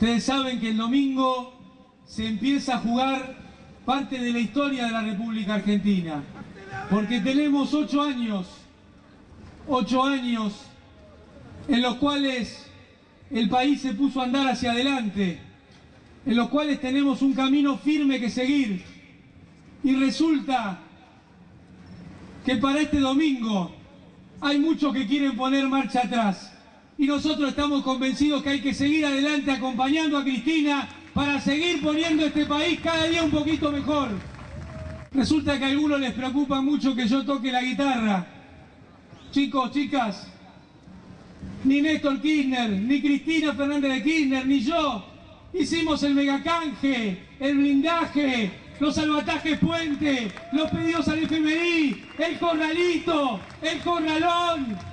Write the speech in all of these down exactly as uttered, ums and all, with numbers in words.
Ustedes saben que el domingo se empieza a jugar parte de la historia de la República Argentina, porque tenemos ocho años, ocho años en los cuales el país se puso a andar hacia adelante, en los cuales tenemos un camino firme que seguir, y resulta que para este domingo hay muchos que quieren poner marcha atrás, y nosotros estamos convencidos que hay que seguir adelante acompañando a Cristina para seguir poniendo este país cada día un poquito mejor. Resulta que a algunos les preocupa mucho que yo toque la guitarra. Chicos, chicas, ni Néstor Kirchner, ni Cristina Fernández de Kirchner, ni yo hicimos el megacanje, el blindaje, los salvatajes puente, los pedidos al F M I, el corralito, el corralón,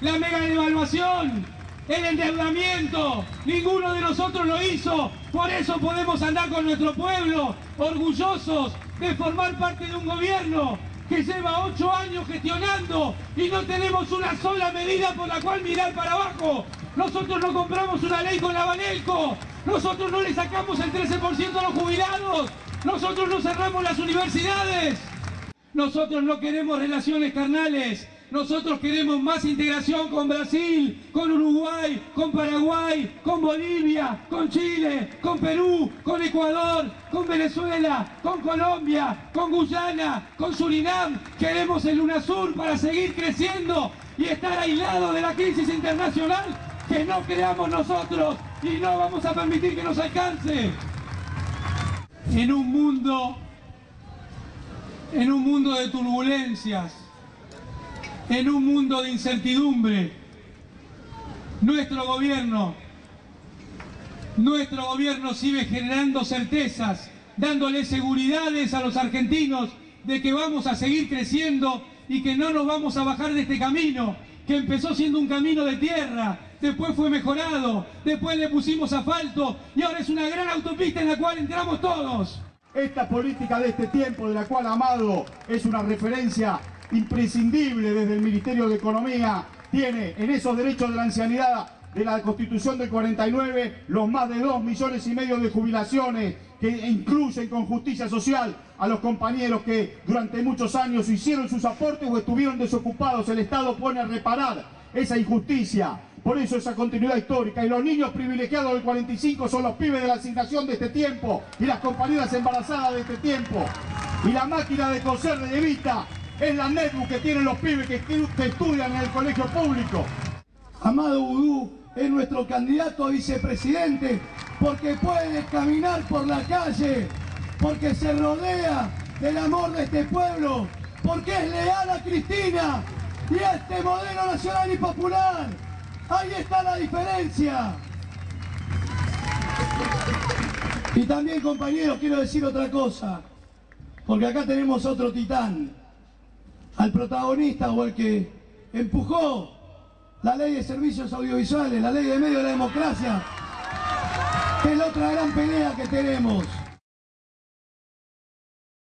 la mega devaluación, el endeudamiento. Ninguno de nosotros lo hizo, por eso podemos andar con nuestro pueblo orgullosos de formar parte de un gobierno que lleva ocho años gestionando y no tenemos una sola medida por la cual mirar para abajo. Nosotros no compramos una ley con la Banelco, nosotros no le sacamos el trece por ciento a los jubilados, nosotros no cerramos las universidades, nosotros no queremos relaciones carnales, nosotros queremos más integración con Brasil, con Uruguay, con Paraguay, con Bolivia, con Chile, con Perú, con Ecuador, con Venezuela, con Colombia, con Guyana, con Surinam. Queremos el Unasur para seguir creciendo y estar aislados de la crisis internacional que no creamos nosotros y no vamos a permitir que nos alcance. En un mundo, en un mundo de turbulencias, en un mundo de incertidumbre, nuestro gobierno, nuestro gobierno sigue generando certezas, dándole seguridades a los argentinos de que vamos a seguir creciendo y que no nos vamos a bajar de este camino, que empezó siendo un camino de tierra, después fue mejorado, después le pusimos asfalto y ahora es una gran autopista en la cual entramos todos. Esta política de este tiempo, de la cual Amado es una referencia imprescindible desde el Ministerio de Economía, tiene en esos derechos de la ancianidad de la Constitución del cuarenta y nueve los más de dos millones y medio de jubilaciones que incluyen con justicia social a los compañeros que durante muchos años hicieron sus aportes o estuvieron desocupados. El Estado pone a reparar esa injusticia, por eso esa continuidad histórica. Y los niños privilegiados del cuarenta y cinco son los pibes de la asignación de este tiempo y las compañeras embarazadas de este tiempo. Y la máquina de coser de Evita es la netbook que tienen los pibes que, que estudian en el colegio público. Amado Boudou es nuestro candidato a vicepresidente porque puede caminar por la calle, porque se rodea del amor de este pueblo, porque es leal a Cristina y a este modelo nacional y popular. Ahí está la diferencia. Y también, compañeros, quiero decir otra cosa, porque acá tenemos otro titán, al protagonista o al que empujó la Ley de Servicios Audiovisuales, la Ley de Medios de la Democracia, que es la otra gran pelea que tenemos.